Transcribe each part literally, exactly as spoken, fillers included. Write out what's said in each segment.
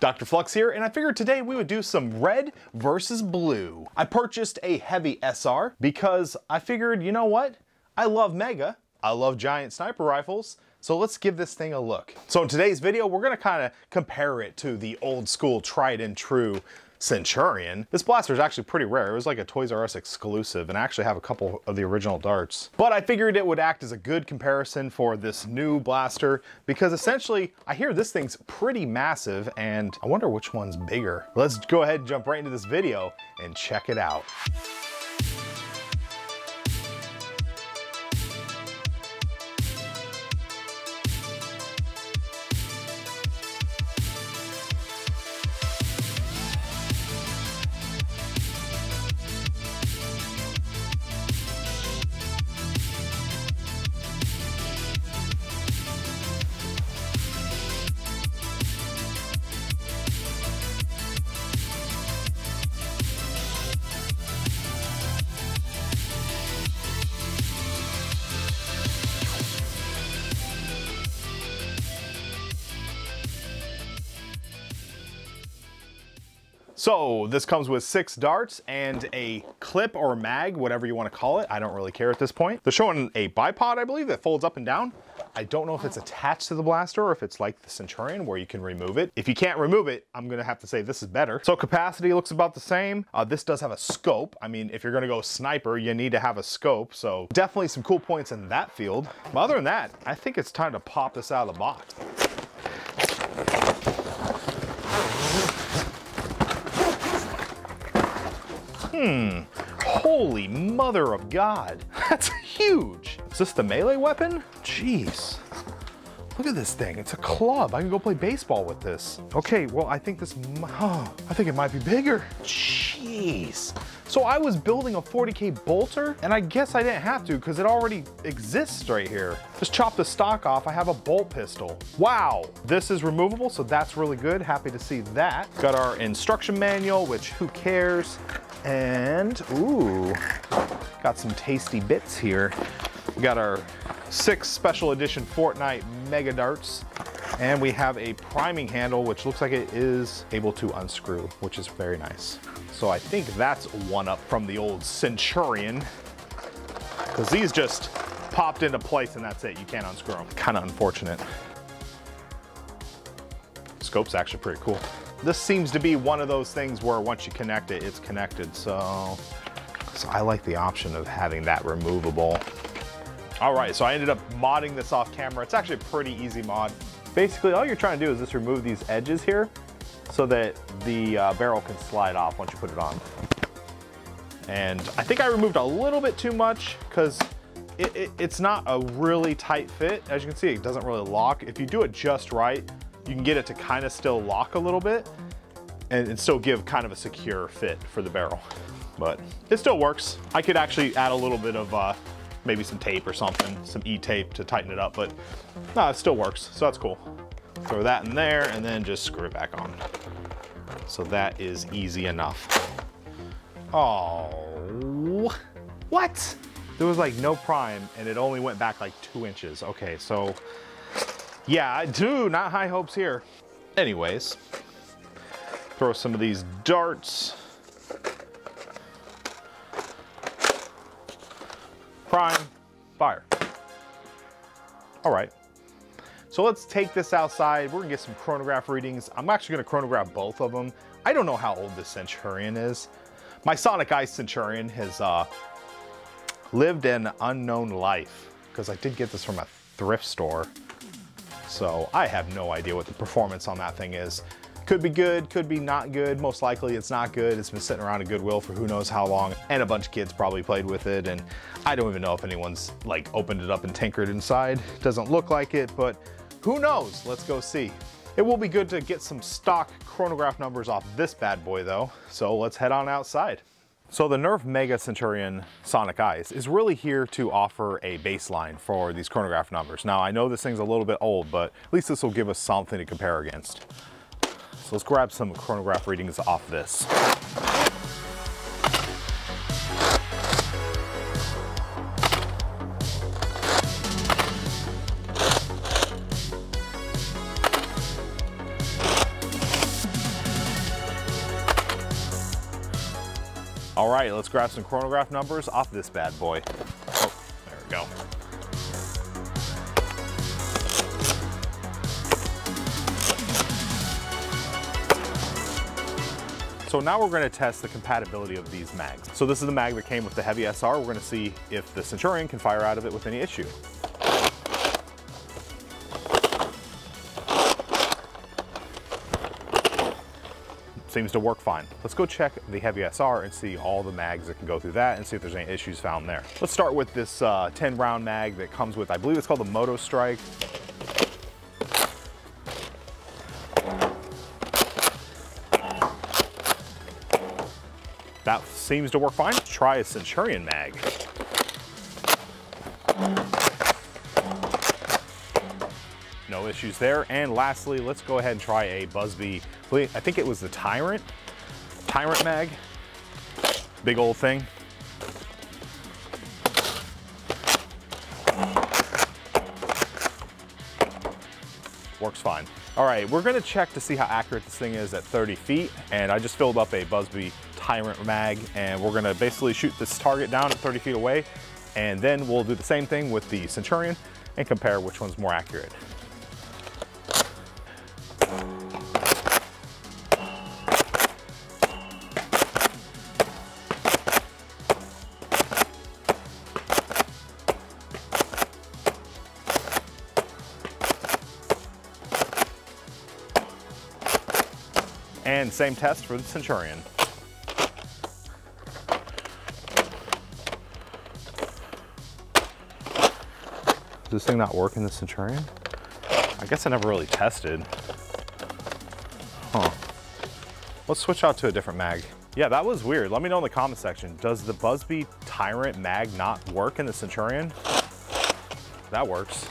Doctor Flux here, and I figured today we would do some red versus blue. I purchased a Heavy S R because I figured, you know what? I love Mega, I love giant sniper rifles, so let's give this thing a look. So in today's video, we're gonna kinda compare it to the old school tried and true Centurion. This blaster is actually pretty rare. It was like a Toys R Us exclusive, and I actually have a couple of the original darts. But I figured it would act as a good comparison for this new blaster because essentially, I hear this thing's pretty massive, and I wonder which one's bigger. Let's go ahead and jump right into this video and check it out. So this comes with six darts and a clip or mag, whatever you want to call it. I don't really care at this point. They're showing a bipod, I believe, that folds up and down. I don't know if it's attached to the blaster or if it's like the Centurion where you can remove it. If you can't remove it, I'm going to have to say this is better. So capacity looks about the same. Uh, this does have a scope. I mean, if you're going to go sniper, you need to have a scope. So definitely some cool points in that field. But other than that, I think it's time to pop this out of the box. Hmm, holy mother of God. That's huge. Is this the melee weapon? Jeez, look at this thing. It's a club. I can go play baseball with this. Okay, well, I think this, oh, I think it might be bigger. Jeez. So I was building a forty K bolter, and I guess I didn't have to because it already exists right here. Just chop the stock off. I have a bolt pistol. Wow, this is removable, so that's really good. Happy to see that. Got our instruction manual, which who cares? And, ooh, got some tasty bits here. We got our six special edition Fortnite Mega Darts, and we have a priming handle, which looks like it is able to unscrew, which is very nice. So I think that's one up from the old Centurion, because these just popped into place and that's it. You can't unscrew them. Kind of unfortunate. Scope's actually pretty cool. This seems to be one of those things where once you connect it, it's connected. So, so I like the option of having that removable. All right, so I ended up modding this off camera. It's actually a pretty easy mod. Basically, all you're trying to do is just remove these edges here so that the uh, barrel can slide off once you put it on. And I think I removed a little bit too much because it, it, it's not a really tight fit. As you can see, it doesn't really lock. If you do it just right, you can get it to kind of still lock a little bit and, and still give kind of a secure fit for the barrel, but it still works. I could actually add a little bit of uh, maybe some tape or something, some E-tape to tighten it up, but no, it still works, so that's cool. Throw that in there and then just screw it back on. So that is easy enough. Oh, what? There was like no prime and it only went back like two inches. Okay, so yeah, I do, not high hopes here. Anyways, throw some of these darts. Prime, fire. All right, so let's take this outside. We're gonna get some chronograph readings. I'm actually gonna chronograph both of them. I don't know how old this Centurion is. My Sonic Ice Centurion has uh, lived an unknown life because I did get this from a thrift store. So I have no idea what the performance on that thing is. Could be good, could be not good. Most likely it's not good. It's been sitting around at Goodwill for who knows how long, and a bunch of kids probably played with it. And I don't even know if anyone's like opened it up and tinkered inside. Doesn't look like it, but who knows? Let's go see. It will be good to get some stock chronograph numbers off this bad boy though. So let's head on outside. So the Nerf Mega Centurion Sonic Ice is really here to offer a baseline for these chronograph numbers. Now I know this thing's a little bit old, but at least this will give us something to compare against. So let's grab some chronograph readings off this. All right, let's grab some chronograph numbers off this bad boy. Oh, there we go. So now we're going to test the compatibility of these mags. So this is the mag that came with the Heavy S R. We're going to see if the Centurion can fire out of it with any issue. Seems to work fine. Let's go check the Heavy S R and see all the mags that can go through that and see if there's any issues found there. Let's start with this uh, ten round mag that comes with, I believe it's called the Moto Strike. That seems to work fine. Let's try a Centurion mag. No issues there. And lastly, let's go ahead and try a Busby. I think it was the Tyrant. Tyrant mag. Big old thing. Works fine. All right, we're gonna check to see how accurate this thing is at thirty feet. And I just filled up a Busby Tyrant mag, and we're gonna basically shoot this target down at thirty feet away. And then we'll do the same thing with the Centurion and compare which one's more accurate. And same test for the Centurion. Does this thing not work in the Centurion? I guess I never really tested. Huh. Let's switch out to a different mag. Yeah, that was weird. Let me know in the comment section. Does the Busby Tyrant mag not work in the Centurion? That works.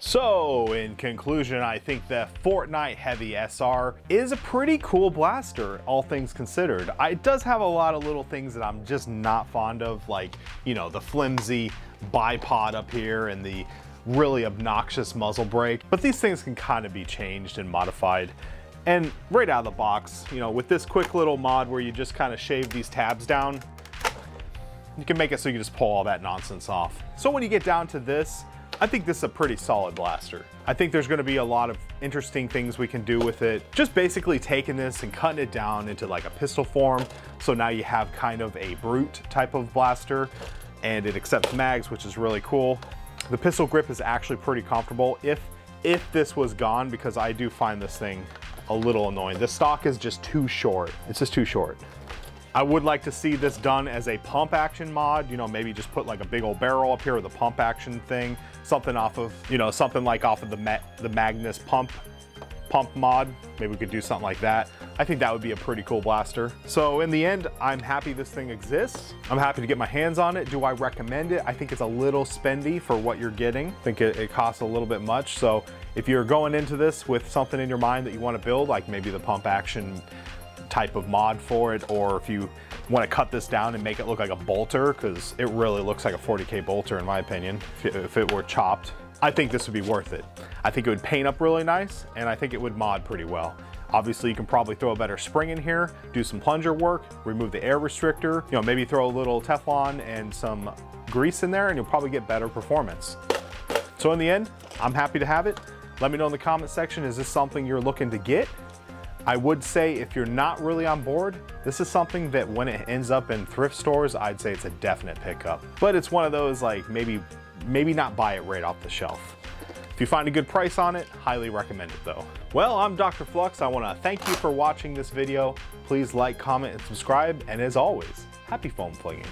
So in conclusion, I think the Fortnite Heavy S R is a pretty cool blaster, all things considered. It does have a lot of little things that I'm just not fond of, like, you know, the flimsy bipod up here and the really obnoxious muzzle brake. But these things can kind of be changed and modified. And right out of the box, you know, with this quick little mod where you just kind of shave these tabs down, you can make it so you can just pull all that nonsense off. So when you get down to this, I think this is a pretty solid blaster. I think there's gonna be a lot of interesting things we can do with it. Just basically taking this and cutting it down into like a pistol form. So now you have kind of a brute type of blaster, and it accepts mags, which is really cool. The pistol grip is actually pretty comfortable if, if this was gone, because I do find this thing a little annoying. The stock is just too short. It's just too short. I would like to see this done as a pump action mod, you know, maybe just put like a big old barrel up here with a pump action thing, something off of, you know, something like off of the Ma the Magnus pump, pump mod. Maybe we could do something like that. I think that would be a pretty cool blaster. So in the end, I'm happy this thing exists. I'm happy to get my hands on it. Do I recommend it? I think it's a little spendy for what you're getting. I think it, it costs a little bit much. So if you're going into this with something in your mind that you want to build, like maybe the pump action type of mod for it, or if you want to cut this down and make it look like a bolter, because it really looks like a forty K bolter in my opinion, if it were chopped, I think this would be worth it. I think it would paint up really nice, and I think it would mod pretty well. Obviously, you can probably throw a better spring in here, do some plunger work, remove the air restrictor, you know, maybe throw a little Teflon and some grease in there, and you'll probably get better performance. So in the end, I'm happy to have it. Let me know in the comment section, is this something you're looking to get? I would say if you're not really on board, this is something that when it ends up in thrift stores, I'd say it's a definite pickup. But it's one of those like maybe maybe not buy it right off the shelf. If you find a good price on it, highly recommend it though. Well, I'm Doctor Flux. I want to thank you for watching this video. Please like, comment, and subscribe. And as always, happy foam flinging.